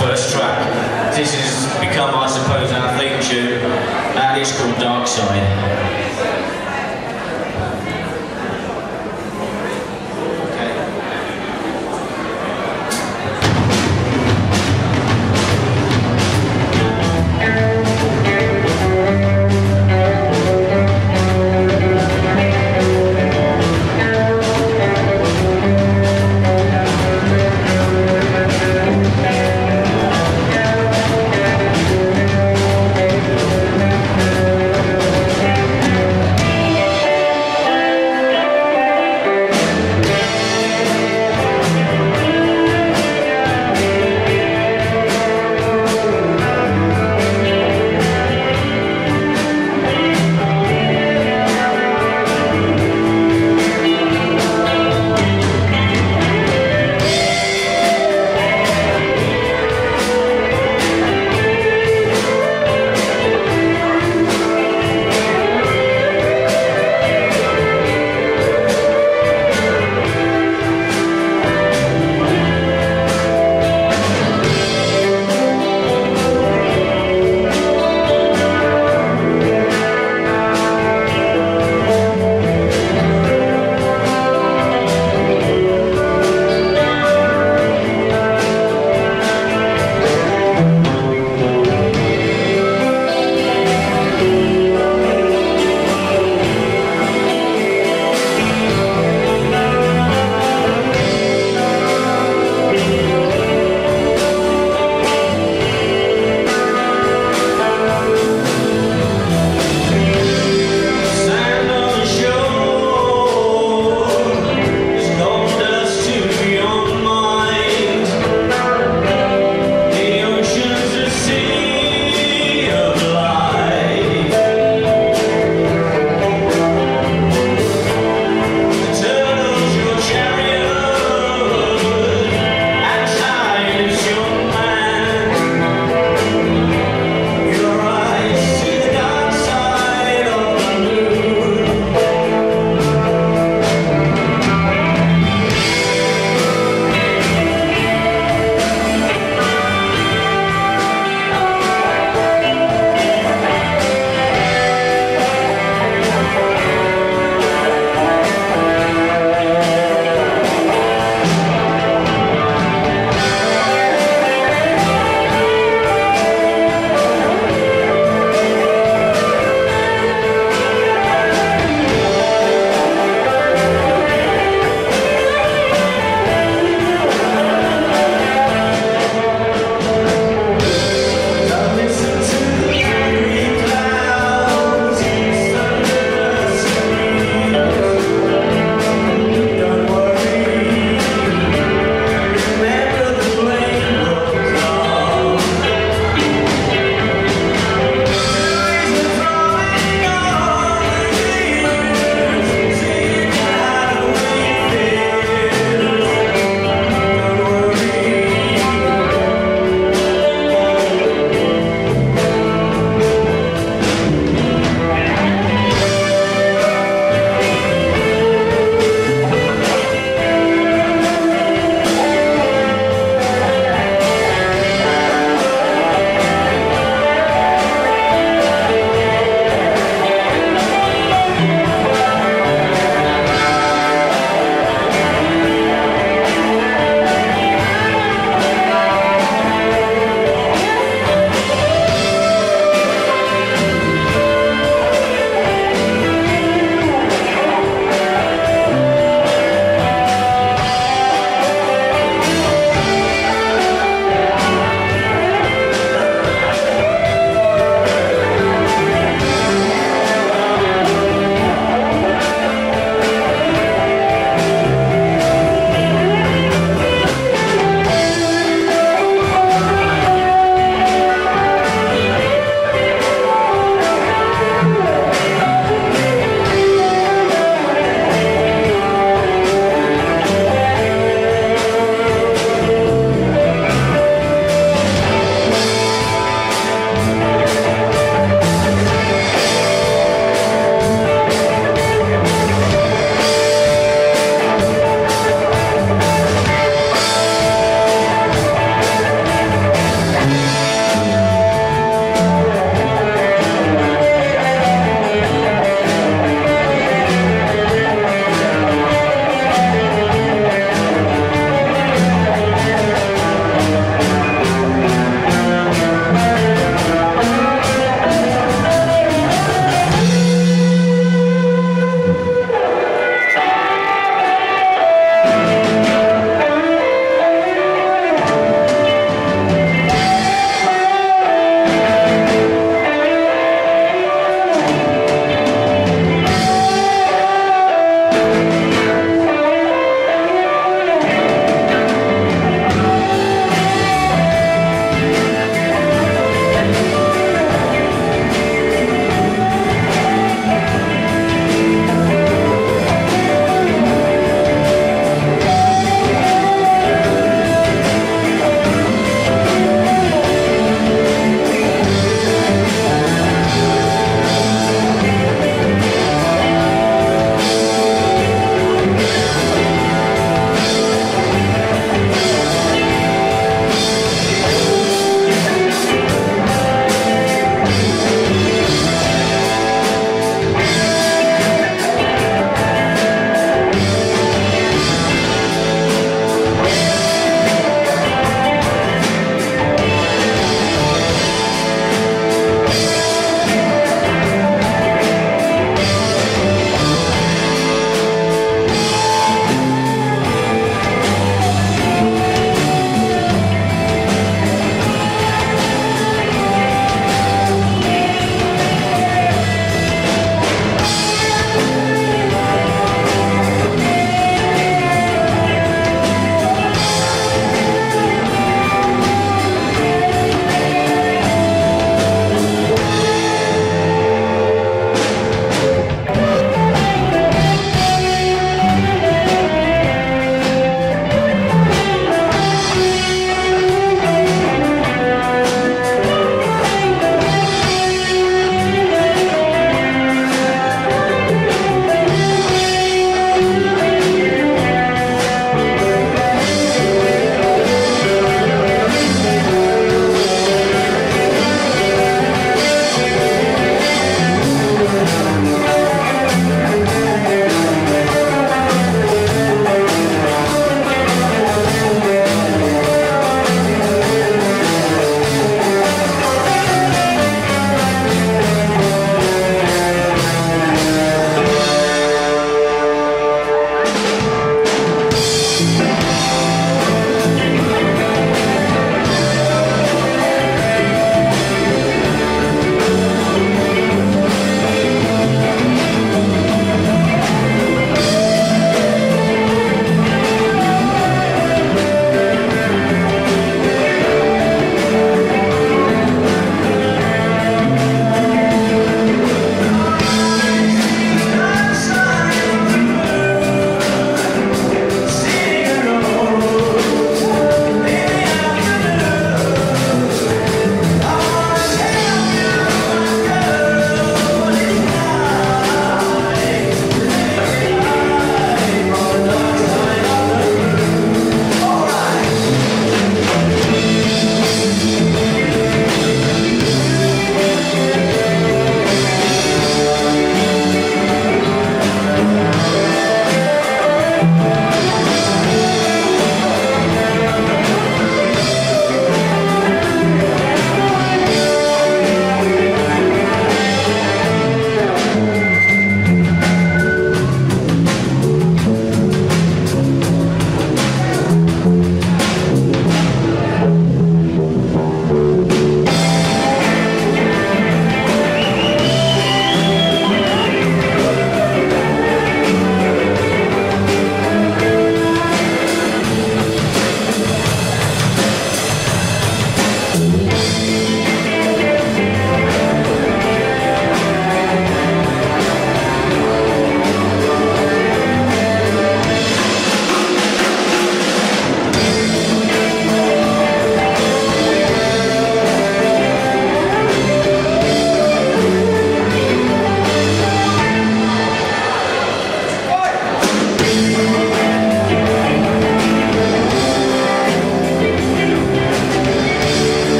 first track. This has become, I suppose, our theme tune, and it's called Darkside.